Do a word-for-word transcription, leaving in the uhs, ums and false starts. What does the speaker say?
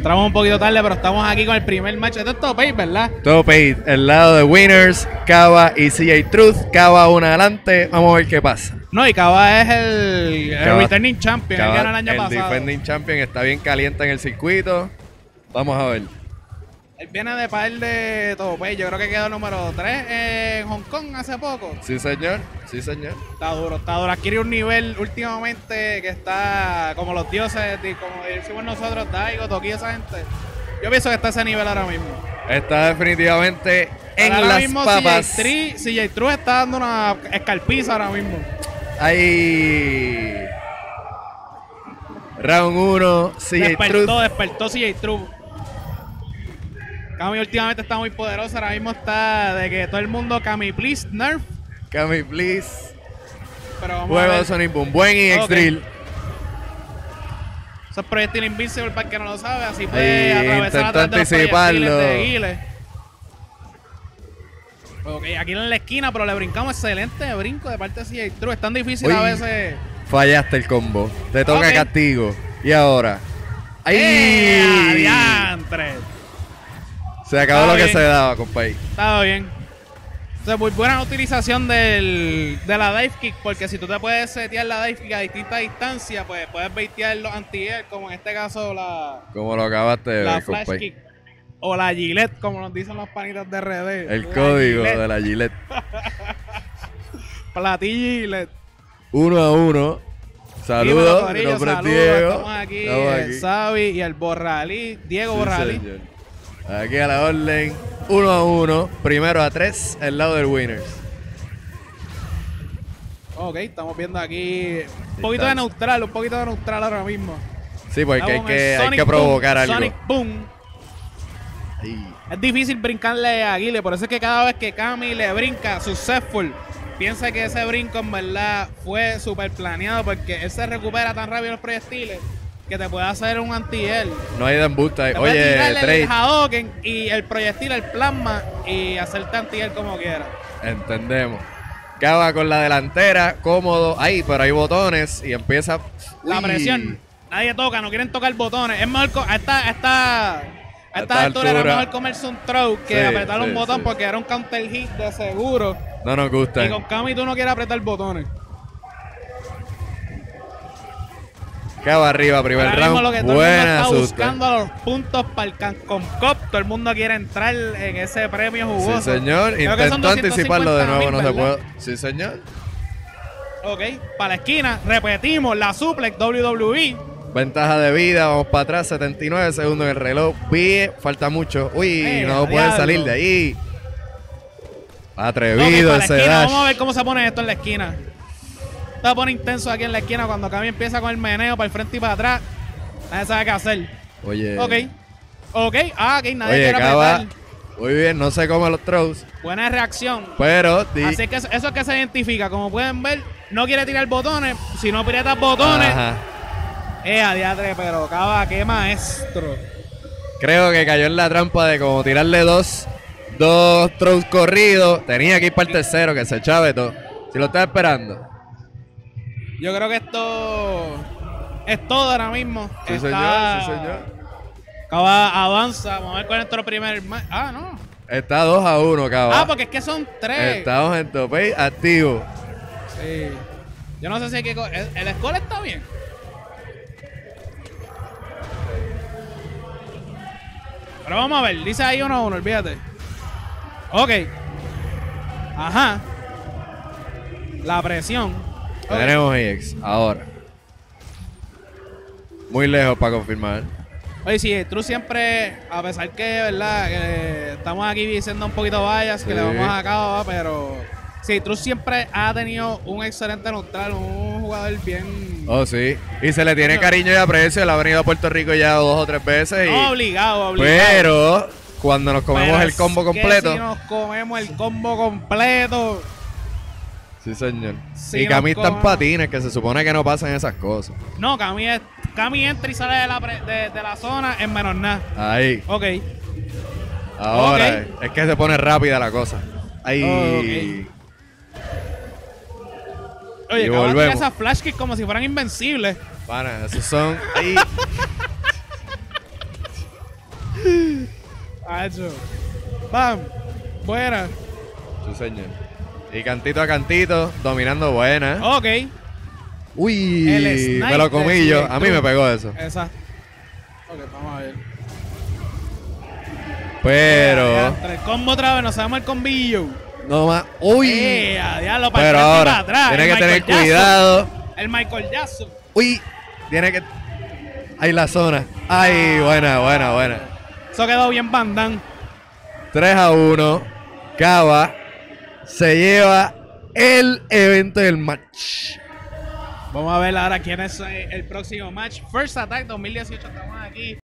entramos un poquito tarde, pero estamos aquí con el primer match. Esto es Top ocho, ¿verdad? Top ocho, el lado de Winners, Caba y C J Truth. Caba una adelante, vamos a ver qué pasa. No, y Caba es el, Caba, el returning champion, Caba, el que ganó el año el pasado. El defending champion está bien caliente en el circuito. Vamos a ver. Él viene de par de Top ocho, yo creo que quedó número tres en Hong Kong hace poco. Sí, señor, sí, señor. Está duro, está duro. Adquiere un nivel últimamente que está como los dioses, como decimos nosotros, Daigo, Tokio, esa gente. Yo pienso que está a ese nivel ahora mismo. Está definitivamente en ahora las mismo, papas. Ahora mismo C J Truth está dando una escarpiza ahora mismo. Ahí. Round uno, C J Truth. Despertó C J Truth. Cammy últimamente está muy poderosa, ahora mismo está de que todo el mundo, Cammy please, nerf. Cammy please. Pero vamos juego de Sonic Boom, buen y okay. X-Drill. Eso es proyectil invincible para el que no lo sabe, así puede atravesar atrás de los proyectiles de Guile. Ok, aquí en la esquina, pero le brincamos excelente brinco de parte de C J Truth, es tan difícil. Uy, a veces. Fallaste el combo, te toca okay. Castigo. Y ahora. ¡Ay! ¡Eh, adiantre! Se acabó lo que se daba, compadre. Estaba bien. Entonces, muy buena utilización del, de la dive kick, porque si tú te puedes setear la dive kick a distintas distancias, pues puedes baitear los anti-air, como en este caso la... Como lo acabaste de ver, compadre. La flash kick. O la Gillette, como nos dicen los panitas de R D. El código de la Gillette. Platillo Gillette. Uno a uno. Saludos. Mi nombre es Diego. Estamos aquí, el Xavi y el Borrali. Diego Borrali. Aquí a la orden, uno a uno, primero a tres, el lado del Winners. Ok, estamos viendo aquí un poquito de neutral, un poquito de neutral ahora mismo. Sí, porque hay que, hay que provocar algo. Sonic Boom. Sí. Es difícil brincarle a Guile, por eso es que cada vez que Cammy le brinca successful, piensa que ese brinco en verdad fue súper planeado porque él se recupera tan rápido los proyectiles. Que te puede hacer un anti-air. No hay dambusta ahí. Oye, trade. El Hadouken y el proyectil, el plasma y hacerte anti-air como quieras. Entendemos. Caba con la delantera, cómodo. Ahí, pero hay botones y empieza. Uy. La presión. Nadie toca, no quieren tocar botones. Es mejor. A esta, a esta, a esta, esta altura, altura era mejor comerse un throw que sí, apretar sí, un botón sí. Porque era un counter hit de seguro. No nos gusta. Y con Cammy tú no quieres apretar botones. Caba arriba, primer ahora round. Lo que todo buena el mundo está susto. Buscando los puntos para el Capcom Cup. Todo el mundo quiere entrar en ese premio jugoso. Sí, señor. Creo intentó anticiparlo de nuevo, mil, no ¿verdad? Se puede. Sí, señor. Ok, para la esquina. Repetimos la suplex W W E. Ventaja de vida, vamos para atrás. setenta y nueve segundos en el reloj. Bien, falta mucho. Uy, hey, no puede salir de ahí. Atrevido okay, ese dash. Vamos a ver cómo se pone esto en la esquina. Está pone intenso aquí en la esquina cuando Cammy empieza con el meneo para el frente y para atrás. Nadie sabe qué hacer. Oye. Ok. Ok. Ah, ok. Nadie Oye, quiere Caba. Apretar. Muy bien. No se come los throws. Buena reacción. Pero. Así que eso, eso es que se identifica. Como pueden ver, no quiere tirar botones. Si no aprieta botones. Ajá. Eh, adiadre, pero Caba, qué maestro. Creo que cayó en la trampa de como tirarle dos, dos throws corridos. Tenía que ir para el tercero que se echaba todo. Si lo está esperando. Yo creo que esto es todo ahora mismo. Sí, está... señor, sí, señor. Caba avanza. Vamos a ver cuál es nuestro primer... Ah, no. Está dos a uno, Caba. Ah, porque es que son tres. Estamos en Top ocho activo. Sí. Yo no sé si hay que... El, el score está bien. Pero vamos a ver. Dice ahí uno a uno, olvídate. Ok. Ajá. La presión. Okay. Tenemos E X, ahora. Muy lejos para confirmar. Oye, sí, Truth siempre, a pesar que, ¿verdad? Que estamos aquí diciendo un poquito vallas, sí. Que le vamos a Caba, pero... Sí, Truth siempre ha tenido un excelente neutral, un jugador bien... Oh, sí. Y se le tiene bueno, cariño y aprecio, él ha venido a Puerto Rico ya dos o tres veces. Y... No, obligado, obligado. Pero, cuando nos comemos pero el combo completo... Que si nos comemos el combo completo... Sí, señor. Sí, y Cammy está en patines, que se supone que no pasan esas cosas. No, Cammy, es, Cammy entra y sale de la, pre, de, de la zona en menos nada. Ahí. Ok. Ahora, okay. Es que se pone rápida la cosa. Ahí. Okay. Oye, Caba tira esas flash kicks como si fueran invencibles. Para, esos son... Ahí. Hacho. ¡Bam! Buena. Sí, señor. Y cantito a cantito, dominando buena. Ok. Uy, me lo comí yo. A mí me pegó eso. Exacto. Ok, vamos a ver. Pero... El combo otra vez, nos sabemos el combillo. No más. Uy. Ea, diablo, para pero ahora, atrás. Tiene que Michael tener Yasso. Cuidado. El Michael Yasso. Uy. Tiene que... Ahí la zona. Ay, ah, buena, buena, buena. Eso quedó bien bandán. tres a uno. Caba se lleva el evento del match. Vamos a ver ahora quién es el próximo match. First Attack dos mil dieciocho. Estamos aquí.